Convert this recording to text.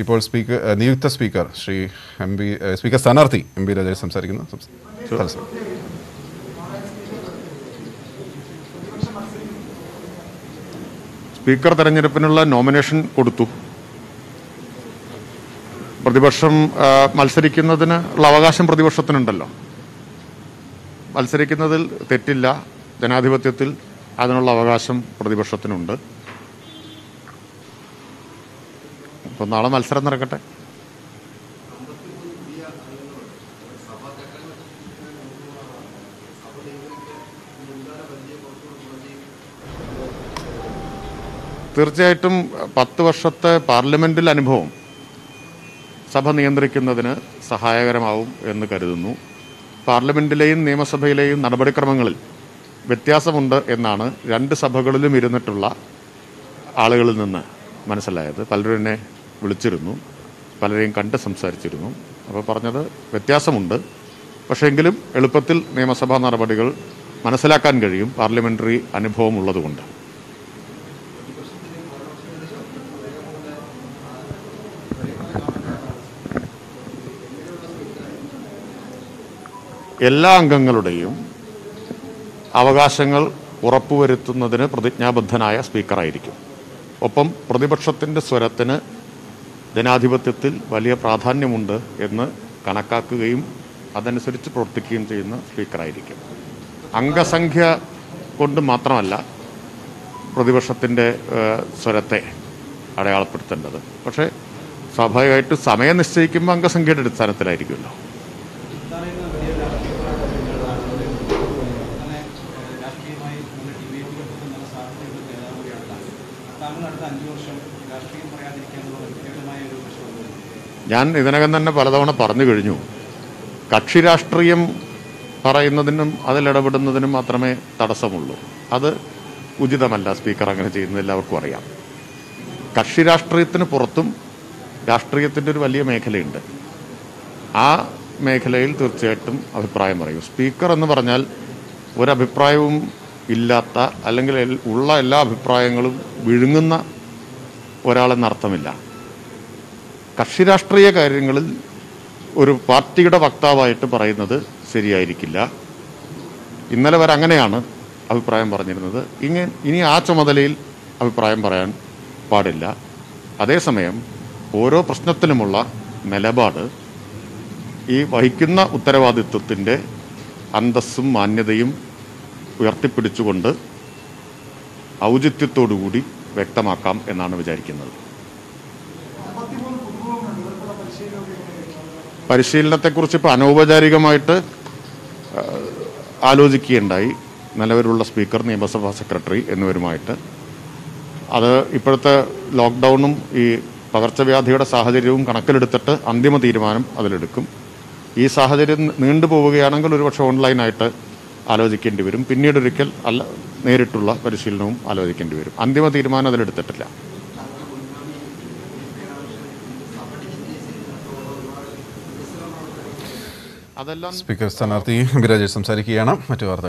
ഇപ്പോൾ സ്പീക്കർ നിയുക്ത speaker Shri M B speaker സ്ഥാനാർത്ഥി എംബി രാജേഷ് സംസാരിക്കുന്നു. സ്പീക്കർ തെരഞ്ഞെടുപ്പിനുള്ള നോമിനേഷൻ കൊടുത്തു. പ്രതിപക്ഷം മത്സരിക്കുന്നതിന് ഉള്ള അവകാശം പ്രതിപക്ഷത്തിനുണ്ടല്ലോ. മത്സരിക്കുന്നതിൽ തെറ്റില്ല. ജനാധിപത്യത്തിൽ അതിനുള്ള അവകാശം പ്രതിപക്ഷത്തിനുണ്ട്. അപ്പോൾ നാളെ മത്സരം നടക്കട്ടെ. തീർച്ചയായിട്ടും 10 വർഷത്തെ പാർലമെൻറ്റിൽ അനുഭവം സഭ നിയന്ത്രിക്കുന്നതിന് സഹായകരമാവും എന്ന് കരുതുന്നു. പാർലമെൻറ്റിലെയും നിയമസഭയിലെയും നടപടിക്രമങ്ങളിൽ വ്യത്യാസമുണ്ട് എന്നാണ് 2 സഭകളിലും ഇരുന്നിട്ടുള്ള ആളുകളിൽ നിന്ന് മനസ്സിലായത്. പലരും എന്നെ വിളിച്ചിരുന്നു, പലരെയും കണ്ട് സംസാരിച്ചിരുന്നു. അപ്പോൾ പറഞ്ഞത് വ്യത്യാസമുണ്ട്, പക്ഷേ എങ്കിലും എളുപ്പത്തിൽ നിയമസഭാ നടപടികൾ മനസ്സിലാക്കാൻ കഴിയും പാർലമെൻ്ററി അനുഭവം ഉള്ളതുകൊണ്ട്. എല്ലാ അംഗങ്ങളുടെയും അവകാശങ്ങൾ ഉറപ്പുവരുത്തുന്നതിന് പ്രതിജ്ഞാബദ്ധനായ സ്പീക്കറായിരിക്കും. ഒപ്പം പ്രതിപക്ഷത്തിൻ്റെ സ്വരത്തിന് ജനാധിപത്യത്തിൽ വലിയ പ്രാധാന്യമുണ്ട് എന്ന് കണക്കാക്കുകയും അതനുസരിച്ച് പ്രവർത്തിക്കുകയും ചെയ്യുന്ന സ്പീക്കറായിരിക്കും. അംഗസംഖ്യ കൊണ്ട് മാത്രമല്ല പ്രതിപക്ഷത്തിൻ്റെ സ്വരത്തെ അടയാളപ്പെടുത്തേണ്ടത്. പക്ഷേ സ്വാഭാവികമായിട്ട് സമയം നിശ്ചയിക്കുമ്പോൾ അംഗസംഖ്യയുടെ അടിസ്ഥാനത്തിലായിരിക്കുമല്ലോ. ഞാൻ ഇതിനകം തന്നെ പലതവണ പറഞ്ഞു കഴിഞ്ഞു, കക്ഷി രാഷ്ട്രീയം പറയുന്നതിനും അതിലിടപെടുന്നതിനും മാത്രമേ തടസ്സമുള്ളൂ. അത് ഉചിതമല്ല. സ്പീക്കർ അങ്ങനെ ചെയ്യുന്നത് എല്ലാവർക്കും അറിയാം. കക്ഷി രാഷ്ട്രീയത്തിന് പുറത്തും രാഷ്ട്രീയത്തിൻ്റെ ഒരു വലിയ മേഖലയുണ്ട്. ആ മേഖലയിൽ തീർച്ചയായിട്ടും അഭിപ്രായം പറയും. സ്പീക്കർ എന്ന് പറഞ്ഞാൽ ഒരഭിപ്രായവും ഇല്ലാത്ത, അല്ലെങ്കിൽ ഉള്ള എല്ലാ അഭിപ്രായങ്ങളും വിഴുങ്ങുന്ന ഒരാളെന്നർത്ഥമില്ല. കക്ഷി രാഷ്ട്രീയ കാര്യങ്ങളിൽ ഒരു പാർട്ടിയുടെ വക്താവായിട്ട് പറയുന്നത് ശരിയായിരിക്കില്ല. ഇന്നലെ വരെ അങ്ങനെയാണ് അഭിപ്രായം പറഞ്ഞിരുന്നത്. ഇനി ആ ചുമതലയിൽ അഭിപ്രായം പറയാൻ പാടില്ല. അതേസമയം ഓരോ പ്രശ്നത്തിലുമുള്ള നിലപാട് ഈ വഹിക്കുന്ന ഉത്തരവാദിത്വത്തിൻ്റെ അന്തസ്സും മാന്യതയും ഉയർത്തിപ്പിടിച്ചുകൊണ്ട് ഔചിത്യത്തോടുകൂടി വ്യക്തമാക്കാം എന്നാണ് വിചാരിക്കുന്നത്. പരിശീലനത്തെക്കുറിച്ച് ഇപ്പോൾ അനൗപചാരികമായിട്ട് ആലോചിക്കുകയുണ്ടായി. നിലവിലുള്ള സ്പീക്കർ, നിയമസഭാ സെക്രട്ടറി എന്നിവരുമായിട്ട് അത് ഇപ്പോഴത്തെ ലോക്ക്ഡൗണും ഈ പകർച്ചവ്യാധിയുടെ സാഹചര്യവും കണക്കിലെടുത്തിട്ട് അന്തിമ തീരുമാനം അതിലെടുക്കും. ഈ സാഹചര്യം നീണ്ടുപോവുകയാണെങ്കിൽ ഒരുപക്ഷെ ഓൺലൈനായിട്ട് ആലോചിക്കേണ്ടി വരും. പിന്നീടൊരിക്കൽ അല്ല, നേരിട്ടുള്ള പരിശീലനവും ആലോചിക്കേണ്ടി വരും. അന്തിമ തീരുമാനം അതിലെടുത്തിട്ടില്ല. അതെല്ലാം സ്പീക്കർ സ്ഥാനാർത്ഥി എംബി രാജേഷ് സംസാരിക്കുകയാണ്. മറ്റു വാർത്തകൾ